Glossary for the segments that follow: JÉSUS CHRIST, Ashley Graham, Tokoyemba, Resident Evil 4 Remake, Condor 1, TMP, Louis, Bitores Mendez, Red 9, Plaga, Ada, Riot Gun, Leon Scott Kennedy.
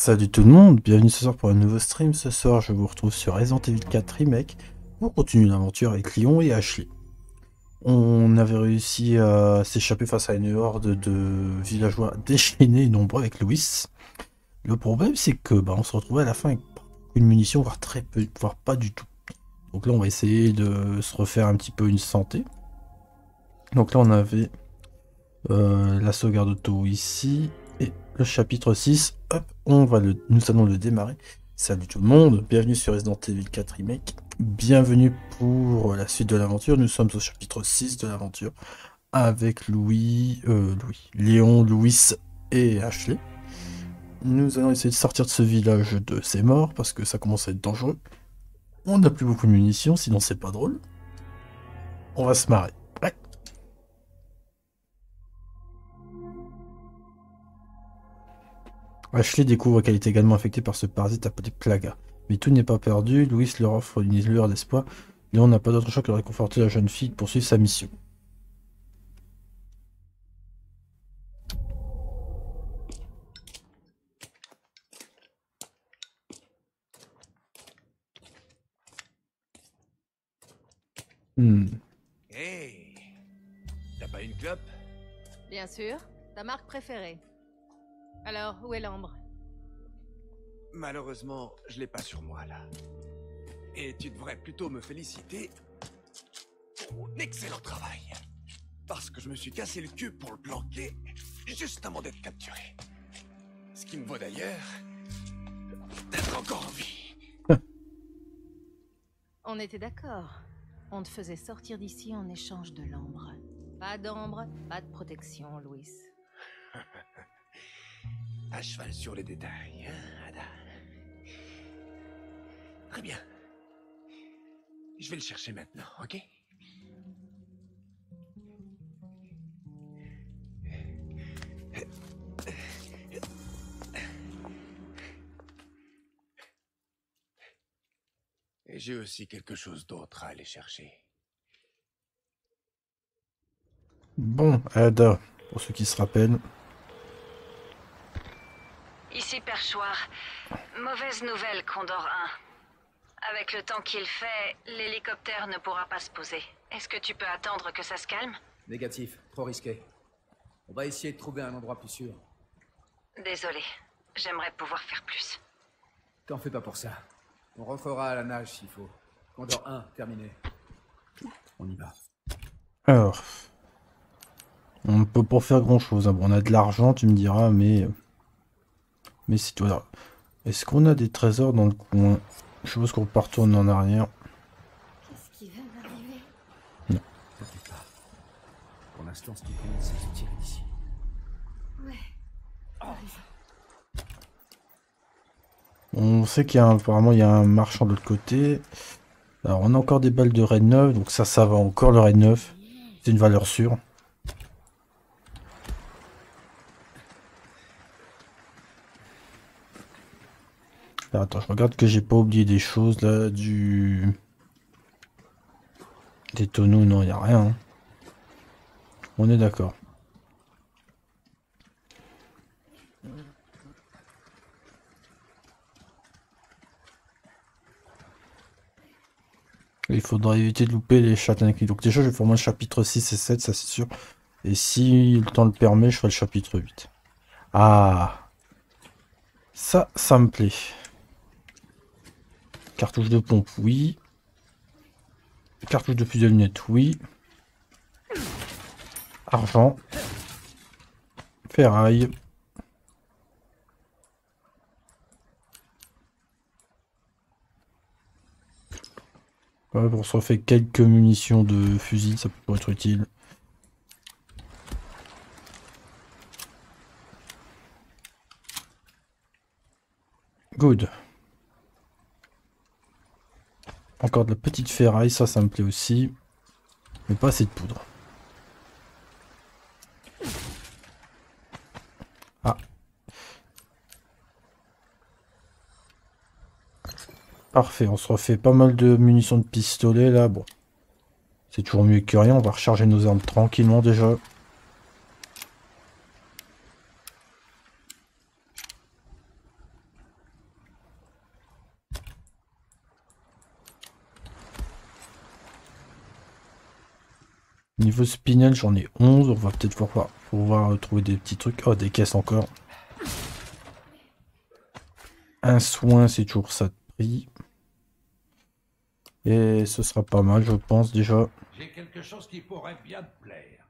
Salut tout le monde, bienvenue ce soir pour un nouveau stream. Ce soir je vous retrouve sur Resident Evil 4 Remake pour continuer l'aventure avec Leon et Ashley. On avait réussi à s'échapper face à une horde de villageois déchaînés et nombreux avec Louis. Le problème c'est que on se retrouvait à la fin avec une munition, voire très peu, voire pas du tout. Donc là on va essayer de se refaire un petit peu une santé. Donc là on avait la sauvegarde auto ici. Et le chapitre 6, hop, nous allons le démarrer. Salut tout le monde, bienvenue sur Resident Evil 4 Remake. Bienvenue pour la suite de l'aventure. Nous sommes au chapitre 6 de l'aventure avec Léon, Louis et Ashley. Nous allons essayer de sortir de ce village de ces morts parce que ça commence à être dangereux. On n'a plus beaucoup de munitions, sinon c'est pas drôle. On va se marrer. Ashley découvre qu'elle est également affectée par ce parasite appelé Plaga. Mais tout n'est pas perdu, Louis leur offre une lueur d'espoir. Léon n'a pas d'autre choix que de réconforter la jeune fille de poursuivre sa mission. Hey, t'as pas une clope? Bien sûr, ta marque préférée. Alors, où est l'ambre? Malheureusement, je l'ai pas sur moi, là. Et tu devrais plutôt me féliciter pour mon excellent travail. Parce que je me suis cassé le cul pour le planquer, juste avant d'être capturé. Ce qui me vaut d'ailleurs d'être encore en vie. On était d'accord. On te faisait sortir d'ici en échange de l'ambre. Pas d'ambre, pas de protection, Louis. À cheval sur les détails, hein, Ada? Très bien. Je vais le chercher maintenant, ok? Et j'ai aussi quelque chose d'autre à aller chercher. Bon, Ada, pour ceux qui se rappellent. Ici Perchoir. Mauvaise nouvelle, Condor 1. Avec le temps qu'il fait, l'hélicoptère ne pourra pas se poser. Est-ce que tu peux attendre que ça se calme? Négatif, trop risqué. On va essayer de trouver un endroit plus sûr. Désolé, j'aimerais pouvoir faire plus. T'en fais pas pour ça. On rentrera à la nage s'il faut. Condor 1, terminé. On y va. Alors, on ne peut pas faire grand-chose. On a de l'argent, tu me diras, mais... c'est tout. Est-ce qu'on a des trésors dans le coin? Je suppose qu'on retourne en arrière. Qu'est-ce qui va m'arriver? Non. T'inquiète pas. Pour l'instant, ce qui compte, c'est de tirer d'ici. Ouais. Oh. On sait qu'il y a apparemment il y a un marchand de l'autre côté. Alors on a encore des balles de Red 9, donc ça va encore le Red 9. C'est une valeur sûre. Ah, attends, je regarde que j'ai pas oublié des choses là, des tonneaux, non, il y a rien. Hein. On est d'accord. Il faudrait éviter de louper les châtaignes. Donc déjà, je vais faire moi le chapitre 6 et 7, ça c'est sûr. Et si le temps le permet, je ferai le chapitre 8. Ah, ça me plaît. Cartouche de pompe, oui. Cartouche de fusil à lunettes, oui. Argent. Ferraille. Ouais, on se refait quelques munitions de fusil, ça peut être utile. Good. Encore de la petite ferraille, ça me plaît aussi. Mais pas assez de poudre. Ah. Parfait, on se refait pas mal de munitions de pistolet là. Bon. C'est toujours mieux que rien, on va recharger nos armes tranquillement déjà. Niveau spinel, j'en ai 11. On va peut-être pouvoir trouver des petits trucs. Oh, des caisses encore. Un soin, c'est toujours ça de prix. Et ce sera pas mal, je pense déjà. J'ai quelque chose qui pourrait bien te plaire.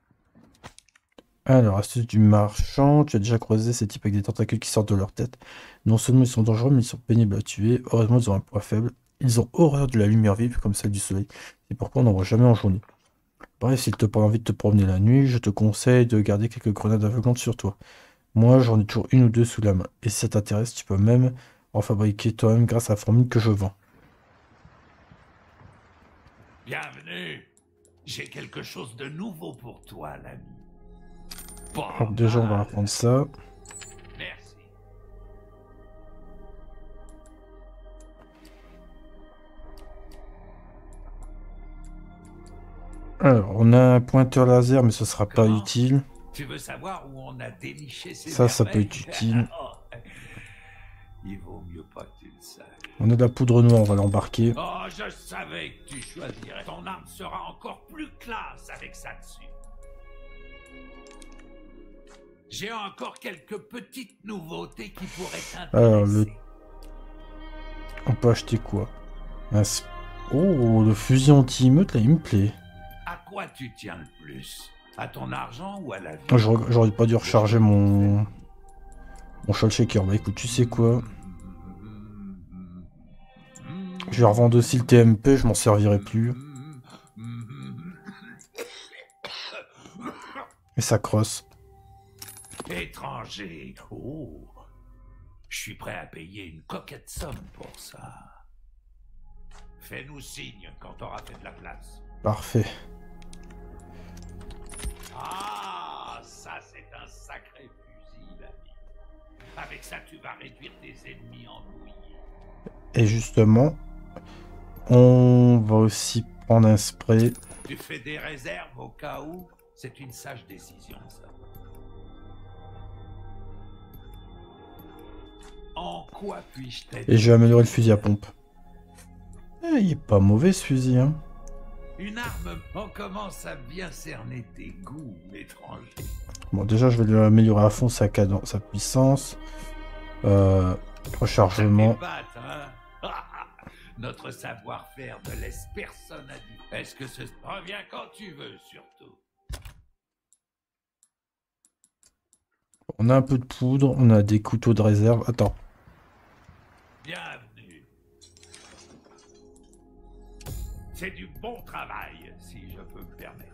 Alors, astuce du marchand, tu as déjà croisé ces types avec des tentacules qui sortent de leur tête. Non seulement ils sont dangereux, mais ils sont pénibles à tuer. Heureusement, ils ont un poids faible. Ils ont horreur de la lumière vive comme celle du soleil. C'est pourquoi on n'en voit jamais en journée. Bref, s'il te prend envie de te promener la nuit, je te conseille de garder quelques grenades aveuglantes sur toi. Moi, j'en ai toujours une ou deux sous la main. Et si ça t'intéresse, tu peux même en fabriquer toi-même grâce à la formule que je vends. Bienvenue. J'ai quelque chose de nouveau pour toi, l'ami. Alors déjà, on va apprendre ça. Merci. Alors, on a un pointeur laser, mais ce sera pas utile. Tu veux savoir où on a déniché ces ça peut être utile. Il vaut mieux pas que tu le saches. On a de la poudre noire, on va l'embarquer. Oh, je savais que tu choisirais. Ton arme sera encore plus classe avec ça dessus. J'ai encore quelques petites nouveautés qui pourraient t'intéresser. Alors, on peut acheter quoi? Oh, le fusil anti-émeute, là, il me plaît. À quoi tu tiens le plus? À ton argent ou à la vie? J'aurais pas dû recharger mon... shell shaker. Bah écoute, tu sais quoi? Je vais revendre aussi le TMP, je m'en servirai plus. Et ça crosse. Étranger, oh, je suis prêt à payer une coquette somme pour ça. Fais-nous signe quand t'auras fait de la place. Parfait. Ah, ça c'est un sacré fusil, l'ami. Avec ça, tu vas réduire tes ennemis en douille. Et justement, on va aussi prendre un spray. Tu fais des réserves au cas où? C'est une sage décision, ça. En quoi puis-je t'aider? Et je vais améliorer le fusil à pompe. Eh, il est pas mauvais ce fusil, hein. Une arme, on commence à bien cerner tes goûts, étrangers. Bon, déjà, je vais lui améliorer à fond sa cadence, sa puissance. Rechargement. Battre, hein. Notre savoir-faire ne laisse personne à dire. Est-ce que ce revient quand tu veux, surtout? On a un peu de poudre, on a des couteaux de réserve. Attends. Bienvenue. C'est du bon travail, si je peux me permettre.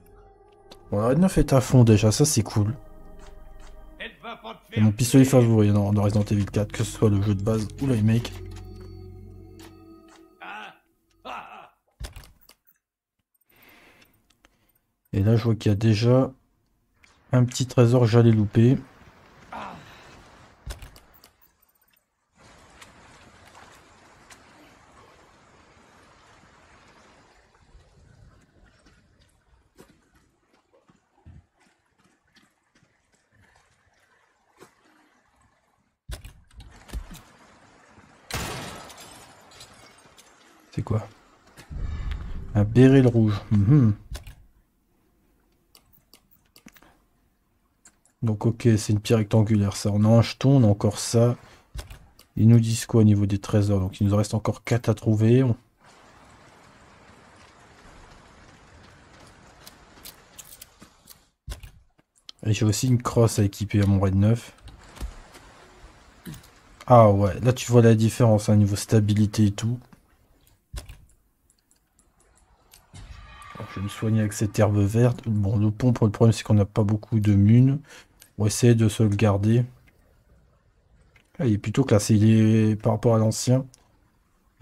Bon, la 9 est à fond déjà, ça c'est cool. Et mon pistolet favori dans Resident Evil 4, que ce soit le jeu de base ou le remake. Et là, je vois qu'il y a déjà un petit trésor que j'allais louper. C'est quoi? Un béryl rouge. Donc ok, c'est une pierre rectangulaire, ça. On a un jeton, on a encore ça. Ils nous disent quoi au niveau des trésors? Donc il nous reste encore 4 à trouver. Et j'ai aussi une crosse à équiper à mon Red 9. Ah ouais, là tu vois la différence, hein, niveau stabilité et tout. Je vais me soigner avec cette herbe verte. Bon, le pompe, le problème, c'est qu'on n'a pas beaucoup de munes. On va essayer de se le garder. Là, il est plutôt classé. Il est par rapport à l'ancien.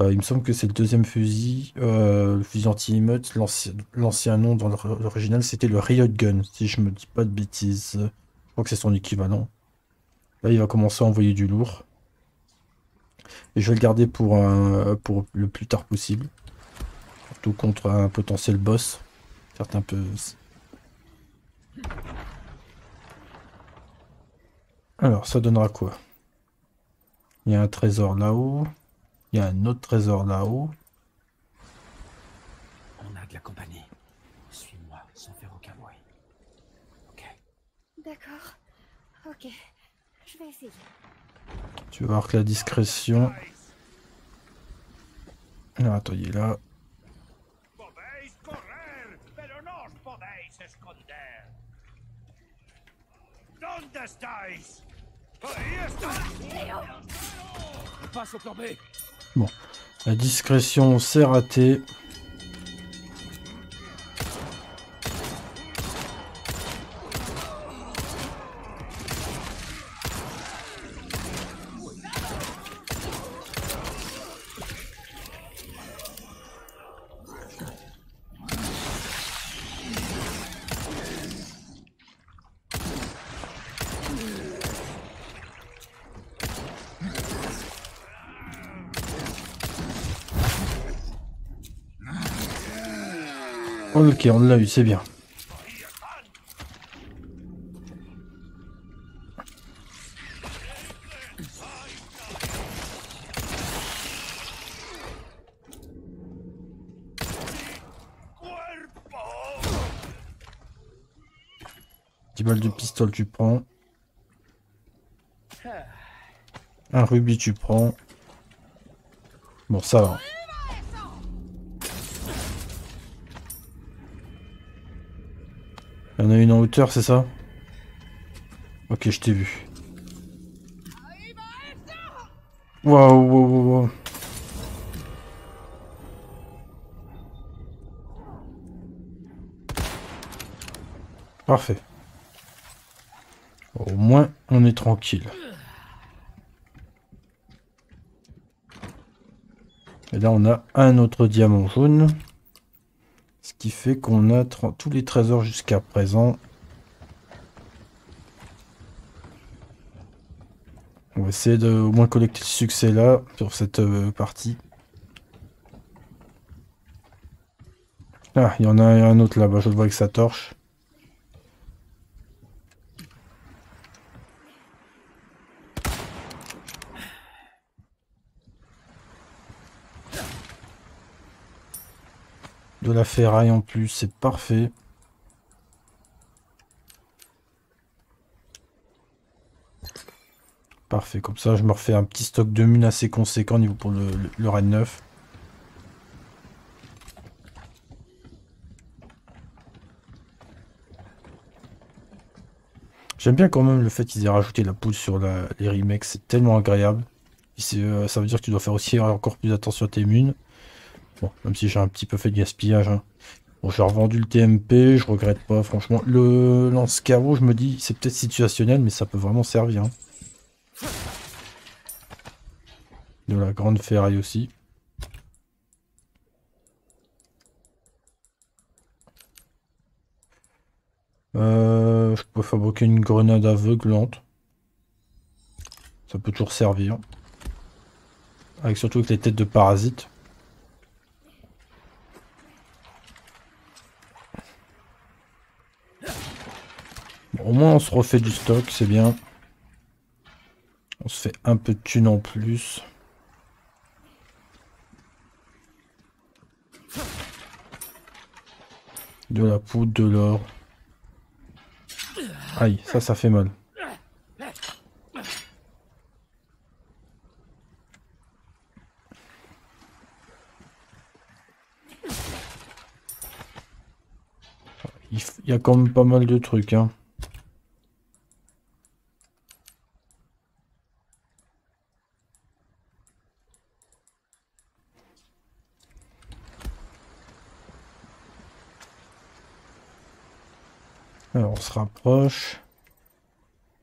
Il me semble que c'est le deuxième fusil. Le fusil anti-émeute. L'ancien nom dans l'original, c'était le Riot Gun. Si je me dis pas de bêtises. Je crois que c'est son équivalent. Là, il va commencer à envoyer du lourd. Et je vais le garder pour le plus tard possible. Surtout contre un potentiel boss. Certains peuvent. Alors, ça donnera quoi? Il y a un trésor là-haut. Il y a un autre trésor là-haut. On a de la compagnie. Suis-moi. sans faire aucun bruit. Ok? D'accord. Ok. Je vais essayer. Tu vas voir que la discrétion... Non, attends, il est là. Bon, la discrétion, c'est raté. Ok, on l'a eu, c'est bien. Dix balles de pistolet, tu prends. Un rubis, tu prends. Bon, ça va. Il y en a une en hauteur, c'est ça? Ok, je t'ai vu. Waouh, waouh, waouh. Parfait. Au moins, on est tranquille. Et là, on a un autre diamant jaune. Ce qui fait qu'on a tous les trésors jusqu'à présent. On va essayer de au moins collecter le succès là, sur cette partie. Ah, il y en a un autre là-bas, je le vois avec sa torche. De la ferraille en plus, c'est parfait. Parfait, comme ça je me refais un petit stock de munes assez conséquent niveau pour le Red 9. J'aime bien quand même le fait qu'ils aient rajouté la pousse sur les remakes, c'est tellement agréable. Et ça veut dire que tu dois faire aussi encore plus attention à tes munes. Bon, même si j'ai un petit peu fait de gaspillage. Hein. Bon, j'ai revendu le TMP, je regrette pas, franchement. Le lance-carreau, je me dis, c'est peut-être situationnel, mais ça peut vraiment servir. Hein. De la grande ferraille aussi. Je peux fabriquer une grenade aveuglante. Ça peut toujours servir. Avec surtout avec les têtes de parasites. Au moins on se refait du stock, c'est bien. On se fait un peu de thunes en plus. De la poudre, de l'or. Aïe, ça fait mal. Il y a quand même pas mal de trucs, hein. Alors on se rapproche.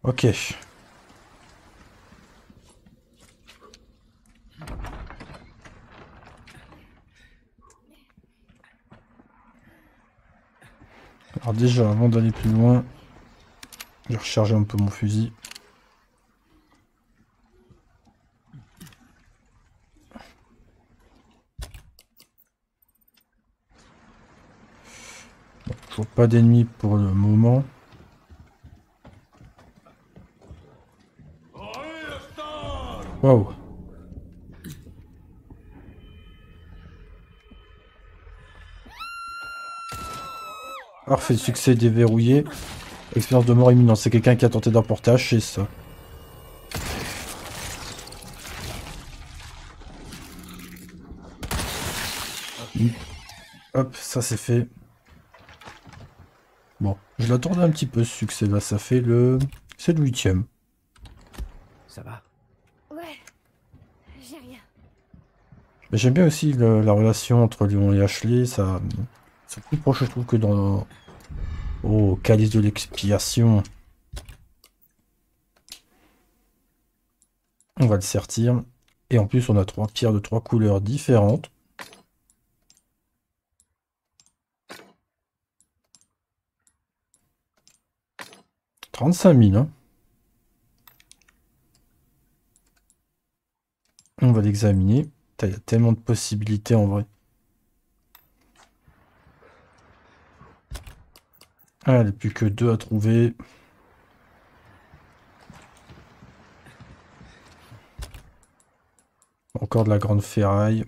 Ok. Alors déjà avant d'aller plus loin, je vais recharger un peu mon fusil. Pas d'ennemis pour le moment. Wow. Parfait, succès déverrouillé. Expérience de mort imminente. C'est quelqu'un qui a tenté d'emporter Haché, ça. Hop, ça c'est fait. Bon, je l'attendais un petit peu ce succès là, ça fait le... C'est le 8e. Ça va? Ouais, j'ai rien. Mais j'aime bien aussi la relation entre Leon et Ashley, ça... C'est plus proche, je trouve, que dans... Oh, calice de l'expiation. On va le sortir. Et en plus, on a 3 pierres de 3 couleurs différentes. « 35 000, hein. » On va l'examiner. Il y a tellement de possibilités en vrai. Allez, plus que 2 à trouver. Encore de la grande ferraille.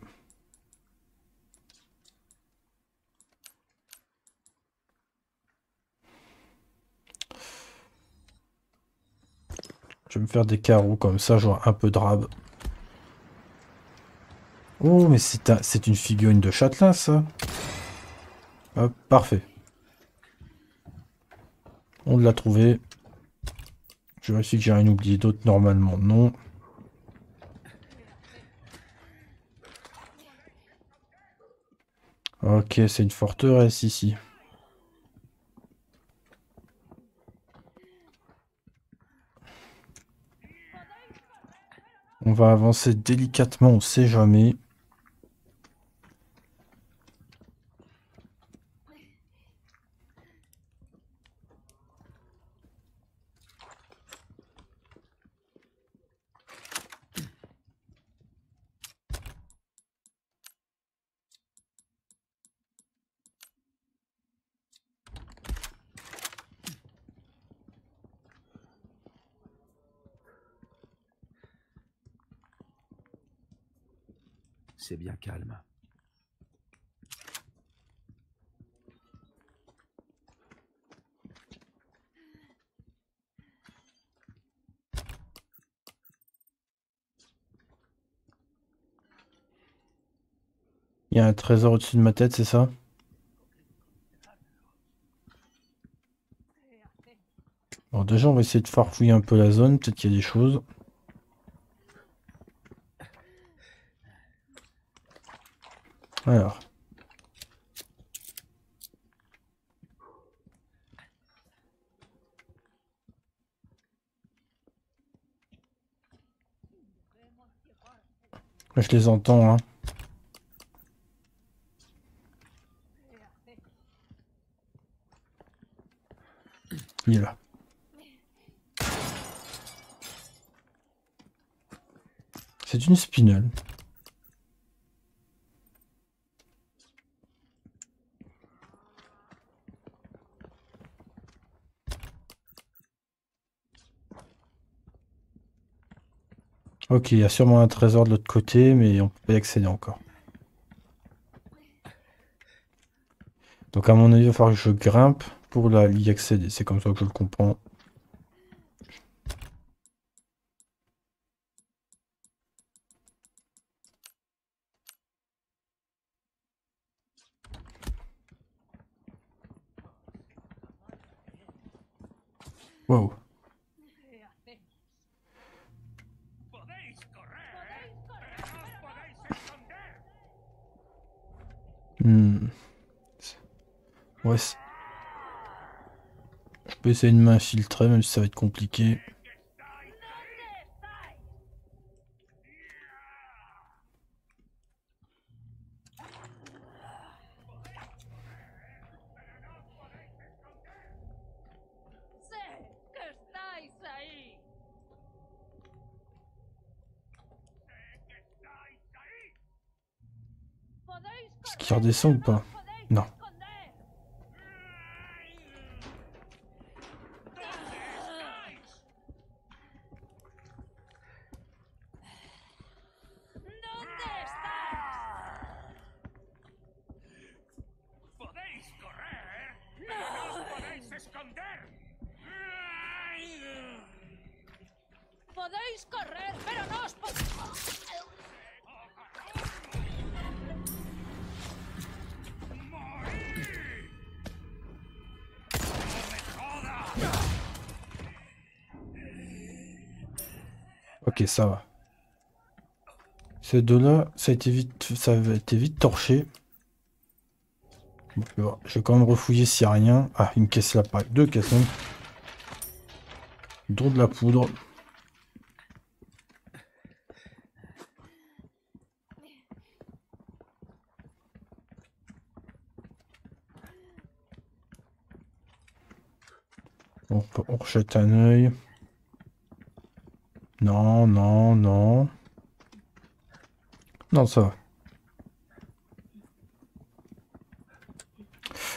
Je vais me faire des carreaux comme ça, genre un peu de rab. Oh, mais c'est une figurine de châtelain, ça. Hop, parfait. On l'a trouvé. Je vérifie que j'ai rien oublié d'autre, normalement, non. Ok, c'est une forteresse ici. On va avancer délicatement, on sait jamais. C'est bien calme. Il y a un trésor au-dessus de ma tête, c'est ça? Bon, déjà, on va essayer de farfouiller un peu la zone, peut-être qu'il y a des choses. Alors, je les entends, hein. Il est là. C'est une spinelle. Ok, il y a sûrement un trésor de l'autre côté, mais on peut pas y accéder encore. Donc à mon avis, il va falloir que je grimpe pour y accéder. C'est comme ça que je le comprends. Wow. Ouais, je peux essayer de m'infiltrer, même si ça va être compliqué. Est-ce qu'il redescend ou pas? Non. Podéis correr, pero no os podéis... Ok, ça va. Ces deux-là, ça a été vite torché. Bon, je vais quand même refouiller s'il n'y a rien. Ah, une caisse là, pareil. Deux caisses même. Dont de la poudre. Bon, on rejette un œil. Non, non, non. Non, ça va.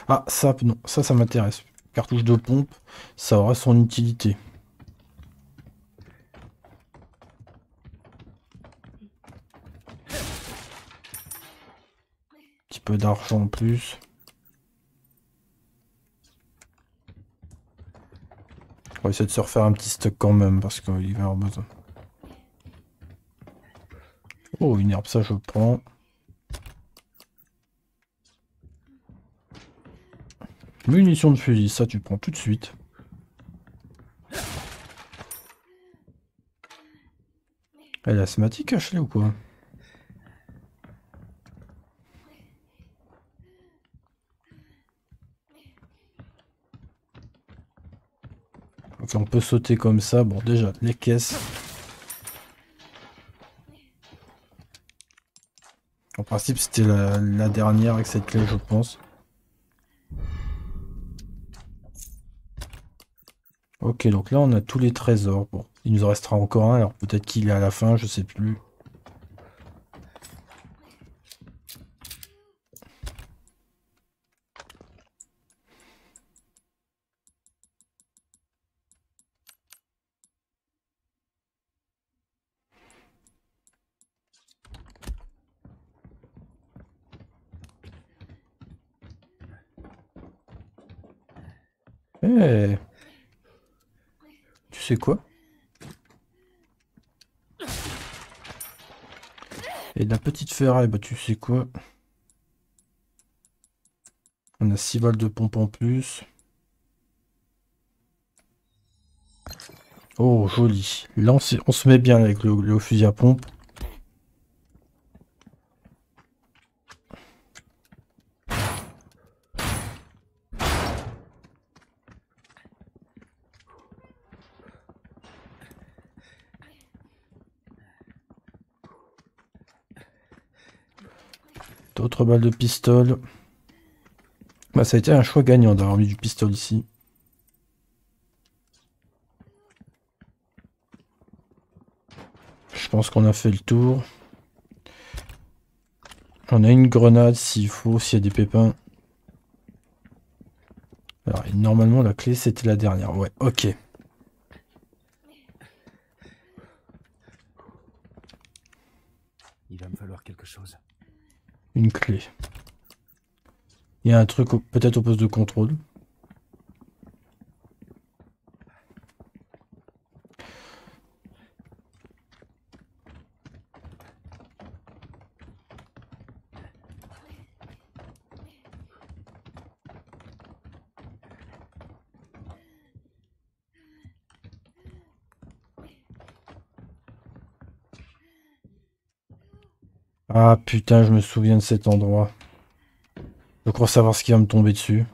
Ah, ça, non, ça m'intéresse. Cartouche de pompe, ça aura son utilité. Petit peu d'argent en plus. On va essayer de se refaire un petit stock quand même, parce qu'il va y avoir besoin. Oh, une herbe, ça je prends. Munitions de fusil, ça tu prends tout de suite. Elle est asthmatique, Ashley, ou quoi? Ok, on peut sauter comme ça. Bon, déjà, les caisses. En principe, c'était la dernière avec cette clé, je pense. Ok, donc là, on a tous les trésors. Bon, il nous en restera encore un. Alors, peut-être qu'il est à la fin, je sais plus. Hey. Tu sais quoi? Et de la petite ferraille, bah tu sais quoi? On a 6 balles de pompe en plus. Oh joli. Là on se met bien avec le fusil à pompe. D'autres balles de pistole. Bah, ça a été un choix gagnant d'avoir mis du pistole ici. Je pense qu'on a fait le tour. On a une grenade s'il faut, s'il y a des pépins. Alors, normalement la clé c'était la dernière. Ouais, ok. Il va me falloir quelque chose. Une clé. Il y a un truc peut-être au poste de contrôle. Ah putain, je me souviens de cet endroit. Je crois savoir ce qui va me tomber dessus.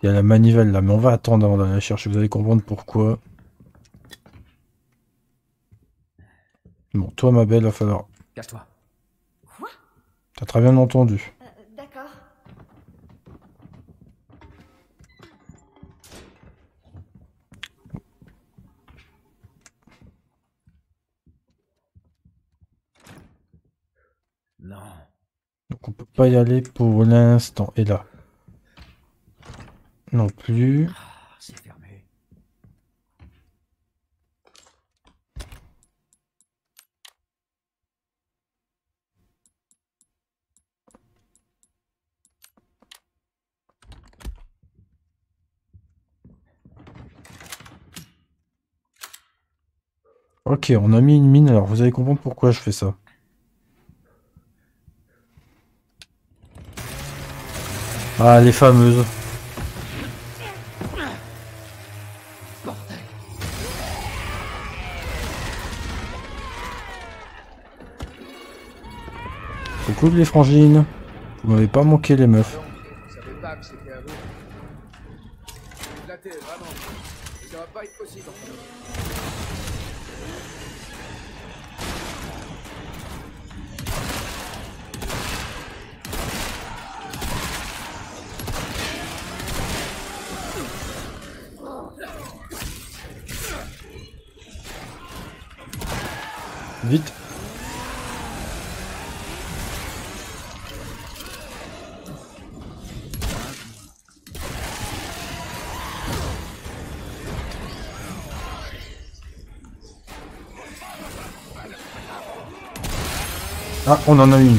Il y a la manivelle là, mais on va attendre avant d'aller la chercher. Vous allez comprendre pourquoi. Bon, toi ma belle, il va falloir... Cache-toi. Quoi? T'as très bien entendu. D'accord. Donc on peut pas y aller pour l'instant. Et là. Non plus. Ah, c'est fermé. Ok, on a mis une mine, alors vous allez comprendre pourquoi je fais ça. Ah, les fameuses. C'est cool les frangines. Vous m'avez pas manqué les meufs. Vite. Ah, on en a une.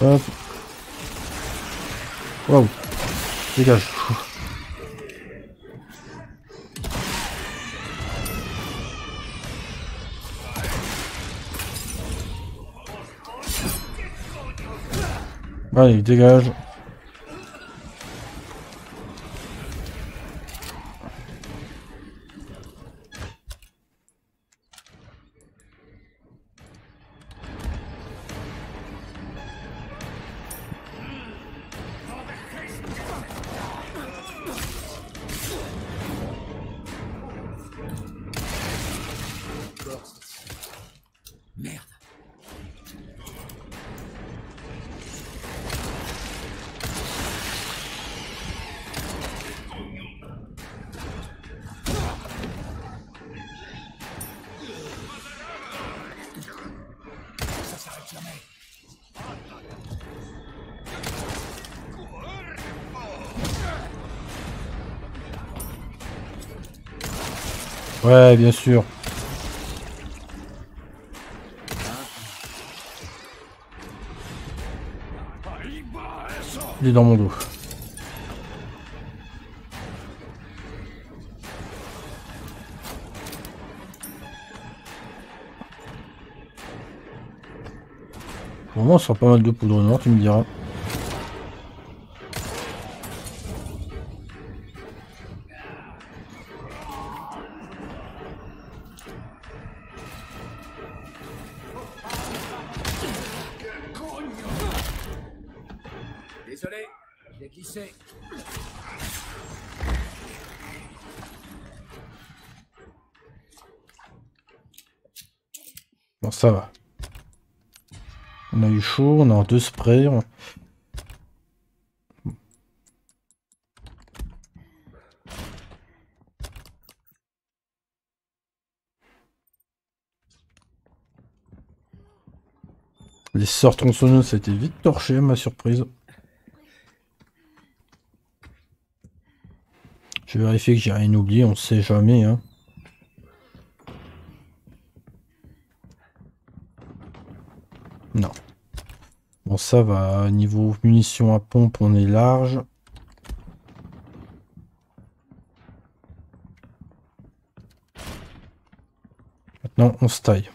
Hop. Waouh. Dégage. Allez, dégage. Ouais, bien sûr. Il est dans mon dos. Pour moi, on sort pas mal de poudre noire, tu me diras. Bon, ça va. On a eu chaud, on a deux sprays. Les sorts tronçonneuses, ça a été vite torché à ma surprise. Je vais vérifier que j'ai rien oublié, on ne sait jamais, hein. Non. Bon, ça va. Niveau munitions à pompe, on est large. Maintenant, on se taille.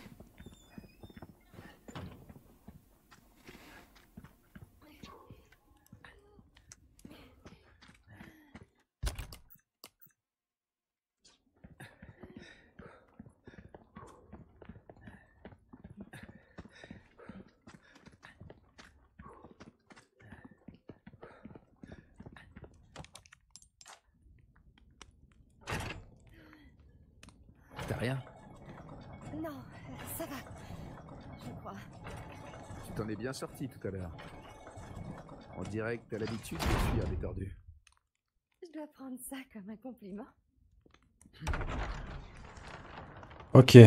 Sorti tout à l'heure. En direct, à l'habitude, je suis à l'étendue. Je dois prendre ça comme un compliment. Ok.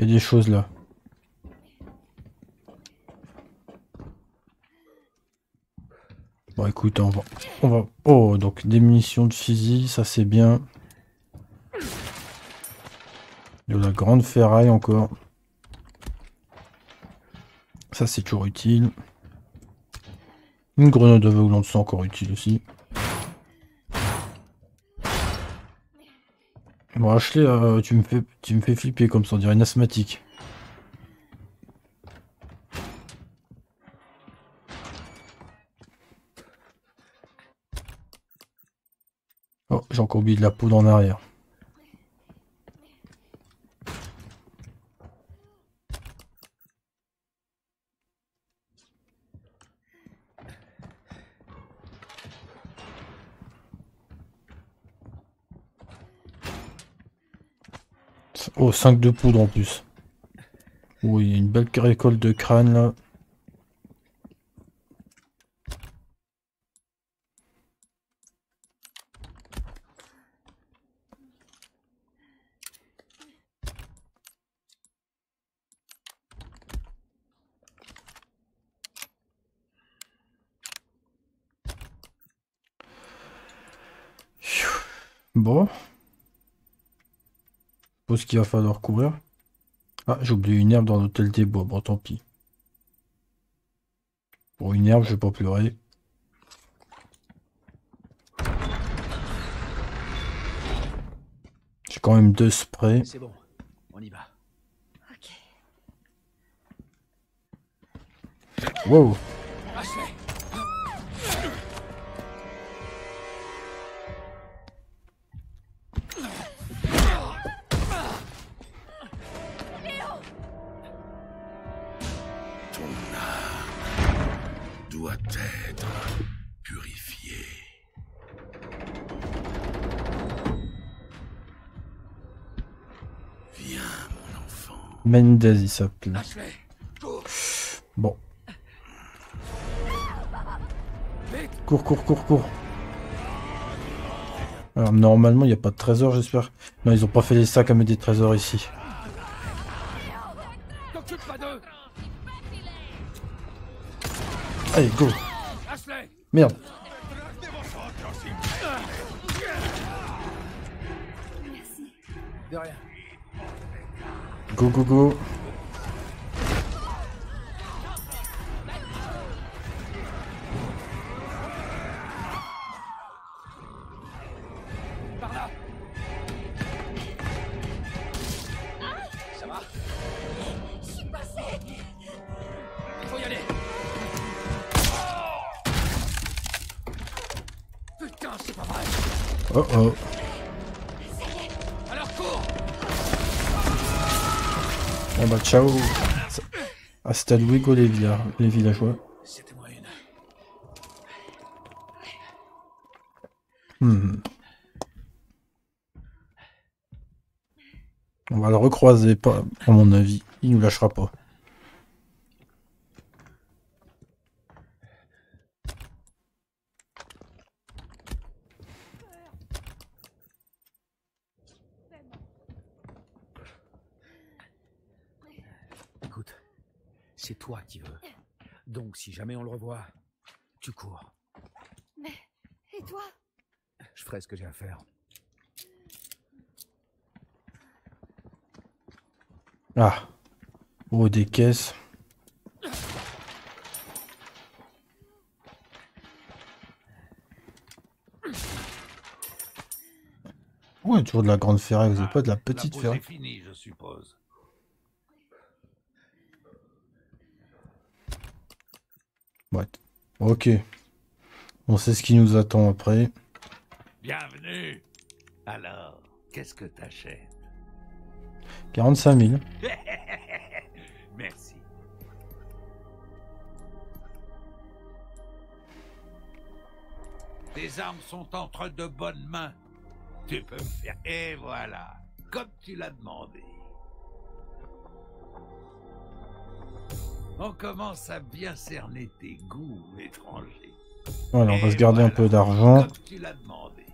Il y a des choses là. Bon écoute, on va... Oh, donc des munitions de fusil, ça c'est bien. De la grande ferraille encore. Ça c'est toujours utile. Une grenade aveuglante, c'est encore utile aussi. Bon Ashley, tu me fais flipper comme ça, on dirait une asthmatique. Oh, j'ai encore oublié de la poudre en arrière. Oh, 5 de poudre en plus. Oh, il y a une belle récolte de crâne là. Bon. Je suppose qu'il va falloir courir. Ah, j'ai oublié une herbe dans l'hôtel des bois. Bon, tant pis. Pour une herbe, je vais pas pleurer. J'ai quand même 2 sprays. C'est bon, on y va. Ok. Wow. Mendez, il s'appelle. Bon. Cours, cours, cours, cours. Alors, normalement, il n'y a pas de trésor, j'espère. Non, ils n'ont pas fait les sacs à mettre des trésors ici. Allez, go. Merde. Go, go, go. Par là. Ça va? Je suis passé. Il faut y aller. Oh putain, c'est pas vrai. Oh oh. Ah bah ciao. Hasta luego les villageois. On va le recroiser, pas à mon avis, il nous lâchera pas. C'est toi qui veux. Donc, si jamais on le revoit, tu cours. Mais... et toi? Je ferai ce que j'ai à faire. Ah. Oh, des caisses. Ouais, toujours de la grande ferraille, vous n'avez pas de la petite ferraille. C'est fini, je suppose. What? Ok. On sait ce qui nous attend après. Bienvenue. Alors, qu'est-ce que t'achètes? 45 000. Merci. Tes armes sont entre de bonnes mains. Tu peux me faire... Et voilà, comme tu l'as demandé. On commence à bien cerner tes goûts, étrangers. Voilà, on va se garder un peu d'argent. Comme tu l'as demandé.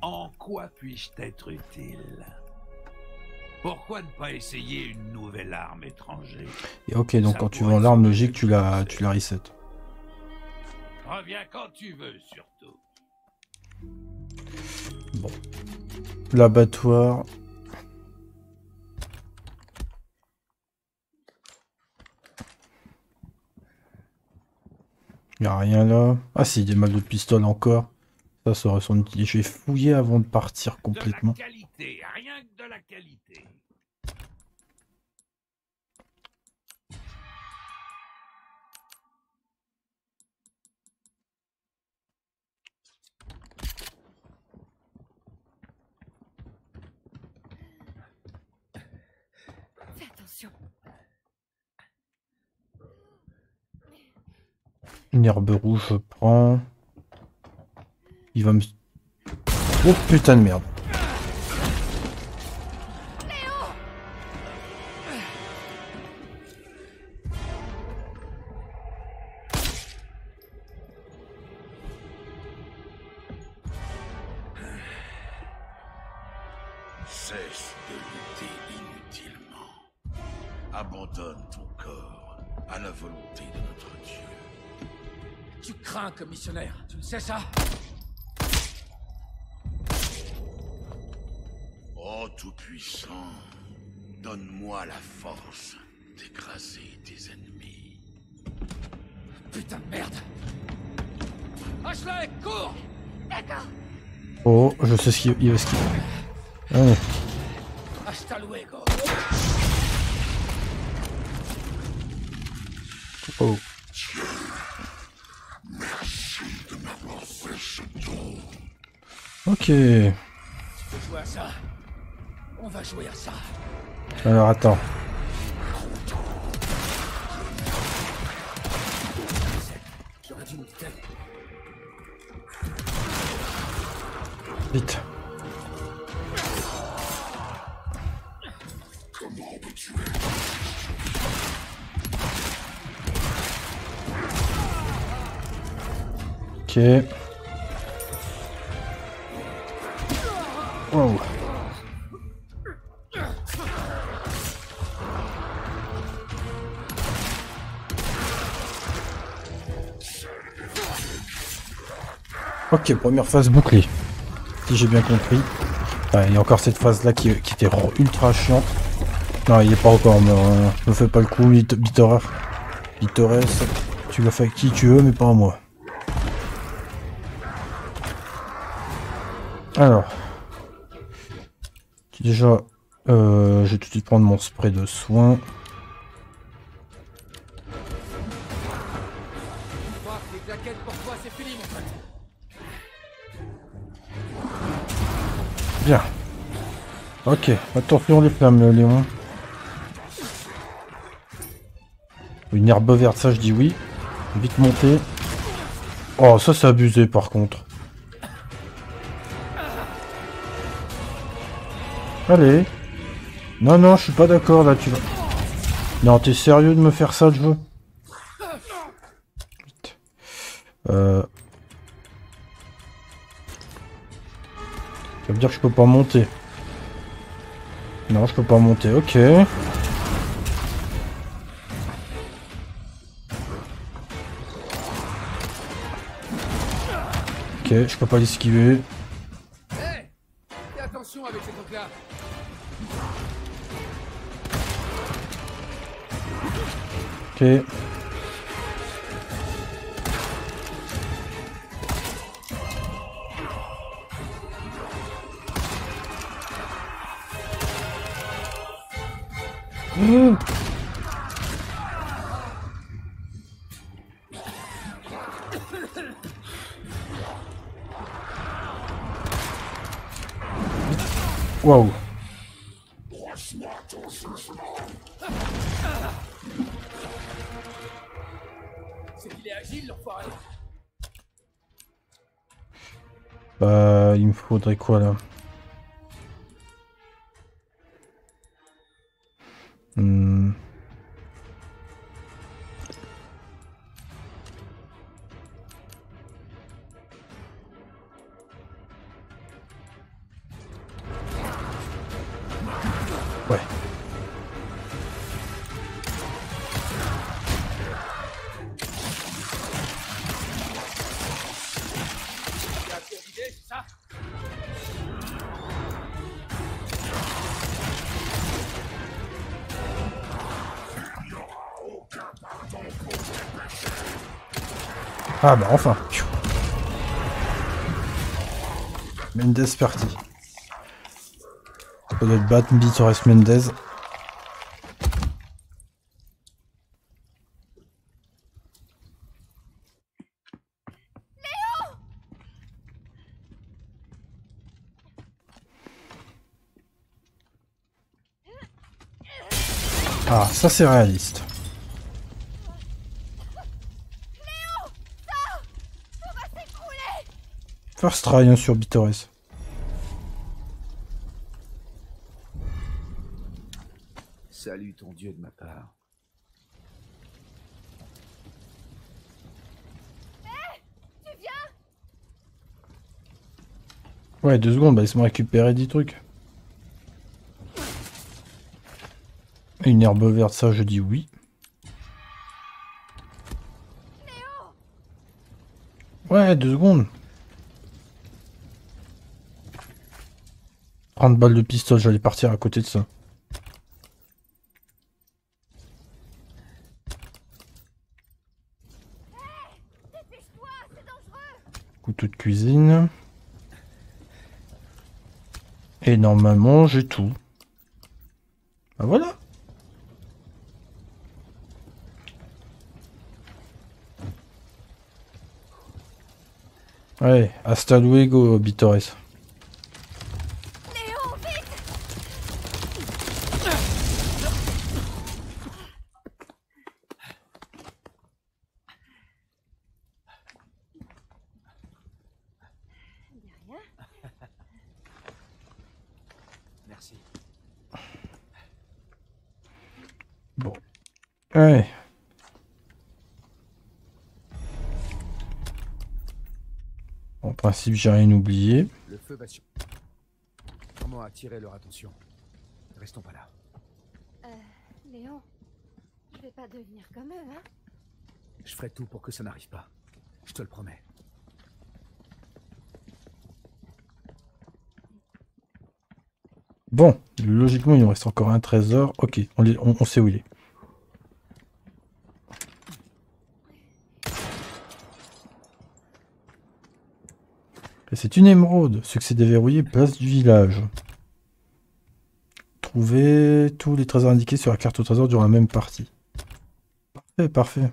En quoi puis-je t'être utile? Pourquoi ne pas essayer une nouvelle arme étrangère? Et ok, donc ça quand tu vends l'arme logique, tu la reset. Reviens quand tu veux, surtout. Bon. L'abattoir. Y a rien là. Ah si, des magots de pistolet encore. Ça aurait son utilité. Je vais fouiller avant de partir complètement. De la qualité, rien que de la qualité. Fais attention. Une herbe rouge, je prends. Il va me... Oh putain de merde. Cesse de lutter inutilement. Abandonne ton corps à la volonté de notre Dieu. Tu crains, commissionnaire, tu le sais ça ? Tout-Puissant, donne-moi la force d'écraser tes ennemis. Putain de merde! Ashley, cours! D'accord! Oh, je sais ce qu'il va skipper. Oh. Hasta luego! Oh. Dieu, merci de m'avoir fait ce tour. Ok. Tu peux jouer à ça? On va jouer à ça. Alors attends. Vite. Comment on peut tuer ? Ok. Wow. Ok, première phase bouclée, si j'ai bien compris. Ah, il y a encore cette phase là qui était ultra chiante. Non, il est pas encore, mais ne fais pas le coup, Bitores. Bitores, tu l'as fait à qui tu veux, mais pas à moi. Alors, déjà, je vais tout de suite prendre mon spray de soin. Bien. Ok, attention les flammes, Léon. Une herbe verte, ça je dis oui. Vite monter. Oh, ça c'est abusé par contre. Allez. Non, non, je suis pas d'accord là, tu vas... Non, t'es sérieux de me faire ça, le jeu ? Ça veut dire que je peux pas monter. Non, je peux pas monter. Ok. Ok, je peux pas l'esquiver. Hey, fais attention avec ces trucs-là. Ok. Wow. C'est qu'il est agile, l'enfoiré. Bah, il me faudrait quoi là? Ouais. Ah bah enfin. Mendez parti. Ça peut être battre Bitores Mendez. Ah, ça c'est réaliste. Léo, ça va s'écrouler. First try hein, sur Bitores. Salut ton dieu de ma part. Hey, tu viens? Ouais, 2 secondes, bah, laisse-moi récupérer 10 trucs. Une herbe verte, ça je dis oui. Ouais, 2 secondes. 30 balles de pistolet, j'allais partir à côté de ça. Couteau de cuisine. Et normalement, j'ai tout. Bah voilà. Ouais, hasta luego, Bitores. Léon, vite! Merci. Bon. Ouais. En principe, j'ai rien oublié. Le feu va sur... Comment attirer leur attention? Restons pas là. Léon, je vais pas devenir comme eux, hein? Je ferai tout pour que ça n'arrive pas. Je te le promets. Bon, logiquement, il nous reste encore un trésor. Ok, on sait où il est. C'est une émeraude. Succès déverrouillé, place du village. Trouvez tous les trésors indiqués sur la carte au trésor durant la même partie. Parfait, parfait.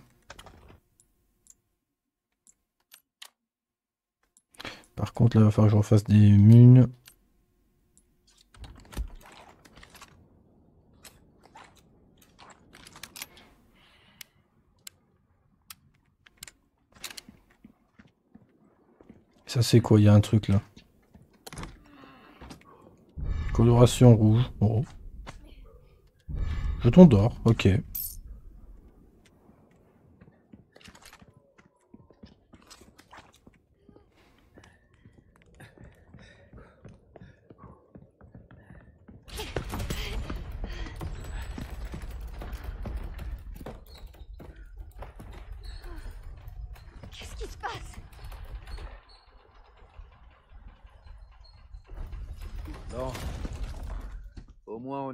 Par contre, là, il va falloir que je refasse des munes. Ça c'est quoi? Il y a un truc là. Coloration rouge. Oh. Jeton d'or. Ok.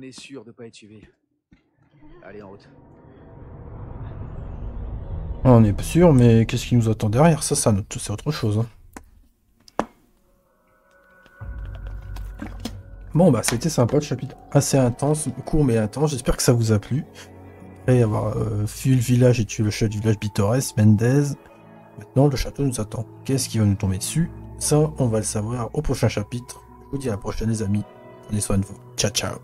Sûr de pas être suivi. Allez en route. On est sûr, mais qu'est-ce qui nous attend derrière? Ça c'est autre chose. Bon bah c'était sympa, le chapitre assez intense, court mais intense. J'espère que ça vous a plu. Après avoir fui le village et tué le chef du village Bitores Mendez, maintenant le château nous attend. Qu'est-ce qui va nous tomber dessus? Ça on va le savoir au prochain chapitre. Je vous dis à la prochaine les amis. Prenez soin de vous. Ciao ciao.